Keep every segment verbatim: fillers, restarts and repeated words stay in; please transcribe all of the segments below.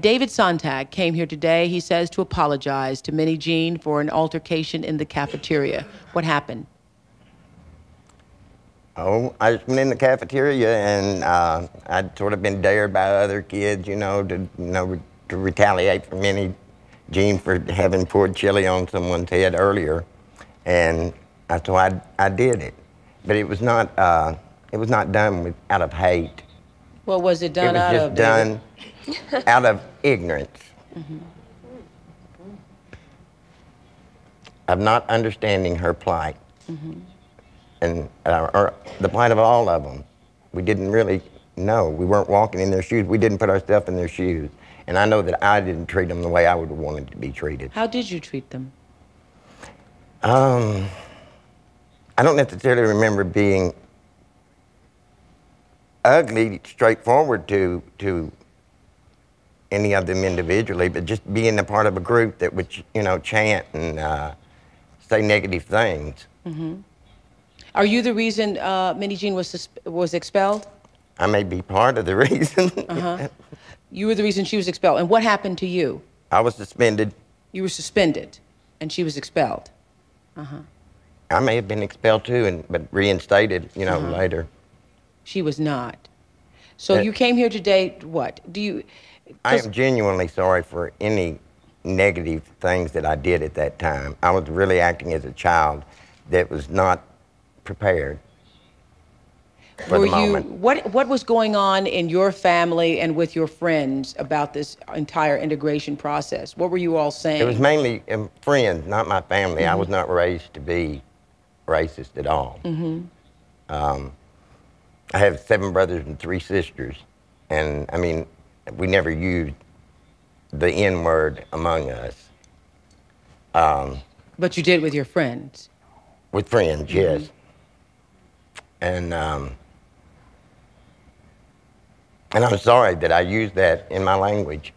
David Sontag came here today, he says, to apologize to Minnie Jean for an altercation in the cafeteria. What happened? Oh, I just went in the cafeteria, and uh, I'd sort of been dared by other kids, you know, to you know re to retaliate for Minnie Jean for having poured chili on someone's head earlier, and I, so I I did it, but it was not uh, it was not done with out of hate. What was it done out of? It was just done out of ignorance. Mm-hmm. Of not understanding her plight. Mm-hmm. And uh, or the plight of all of them. We didn't really know. We weren't walking in their shoes. We didn't put ourselves in their shoes. And I know that I didn't treat them the way I would have wanted to be treated. How did you treat them? Um, I don't necessarily remember being ugly, straightforward to, to any of them individually, but just being a part of a group that would, you know, chant and uh, say negative things. Mm-hmm. Are you the reason uh, Minnie Jean was was expelled? I may be part of the reason. Uh-huh. You were the reason she was expelled. And what happened to you? I was suspended. You were suspended, and she was expelled. Uh-huh. I may have been expelled too, and but reinstated, you know, uh-huh. later. She was not. So uh, you came here today. What do you? I am genuinely sorry for any negative things that I did at that time. I was really acting as a child that was not prepared for Were the moment. You, what, what was going on in your family and with your friends about this entire integration process? What were you all saying? It was mainly um, friends, not my family. Mm-hmm. I was not raised to be racist at all. Mm-hmm. um, I have seven brothers and three sisters, and I mean, we never used the N-word among us. Um, but you did with your friends? With friends, yes. Mm-hmm. And um, and I'm sorry that I used that in my language,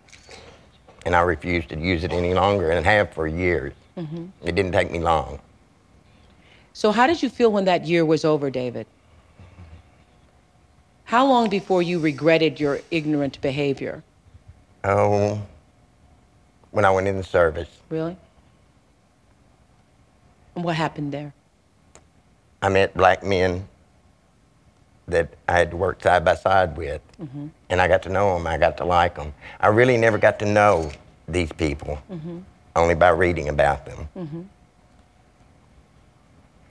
and I refused to use it any longer, and have for years. Mm-hmm. It didn't take me long. So how did you feel when that year was over, David? How long before you regretted your ignorant behavior? Oh, when I went in the service. Really? And what happened there? I met black men that I had to work side by side with, mm-hmm. and I got to know them, I got to like them. I really never got to know these people, mm-hmm. only by reading about them. Mm-hmm.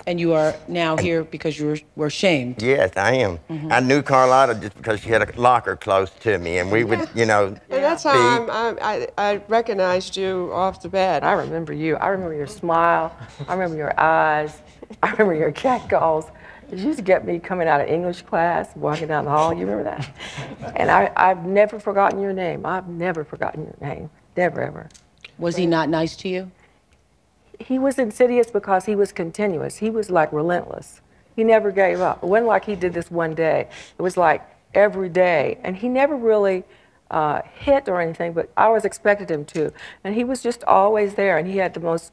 And you are now and, here because you were, were ashamed. Yes, I am. Mm-hmm. I knew Carlotta just because she had a locker close to me, and we would, you know. And that's how I'm, I'm, I, I recognized you off the bat. I remember you. I remember your smile. I remember your eyes. I remember your catcalls. It used to get me coming out of English class, walking down the hall. You remember that? And I, I've never forgotten your name. I've never forgotten your name. Never, ever. Was he not nice to you? He was insidious because he was continuous. He was like relentless. He never gave up. It wasn't like he did this one day. It was like every day. And he never really uh, hit or anything, but I always expected him to. And he was just always there, and he had the most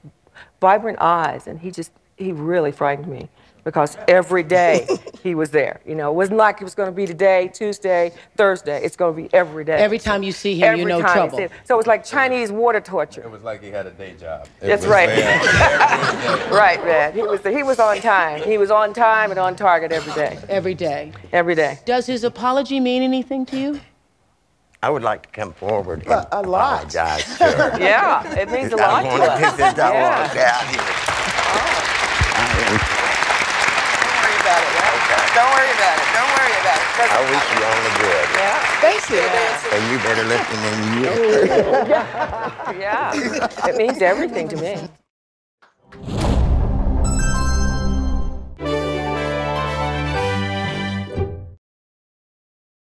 vibrant eyes, and he just, he really frightened me because every day he was there. You know, it wasn't like it was going to be today, Tuesday, Thursday. It's going to be every day. Every time you see him, you know trouble. So it was like Chinese water torture. It was like he had a day job. That's right. Right, man. He was, he was on time. He was on time and on target every day. Every day. Every day. Does his apology mean anything to you? I would like to come forward and a, a lot. apologize to her. Yeah, it means a lot to us. I want to get this out here. Don't worry about it. Don't worry about it. Doesn't I wish you all the good. Yeah. Thank you. Yeah. And you better listen than you. Yeah. Yeah. It means everything to me.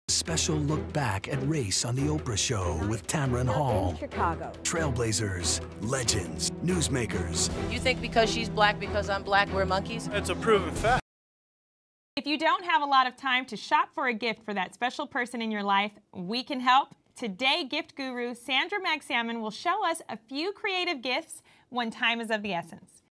Special look back at race on The Oprah Show with Tamron Hall. Chicago. Trailblazers, legends, newsmakers. You think because she's black, because I'm black, we're monkeys? It's a proven fact. If you don't have a lot of time to shop for a gift for that special person in your life, we can help. Today, gift guru Sandra Magsalmon will show us a few creative gifts when time is of the essence.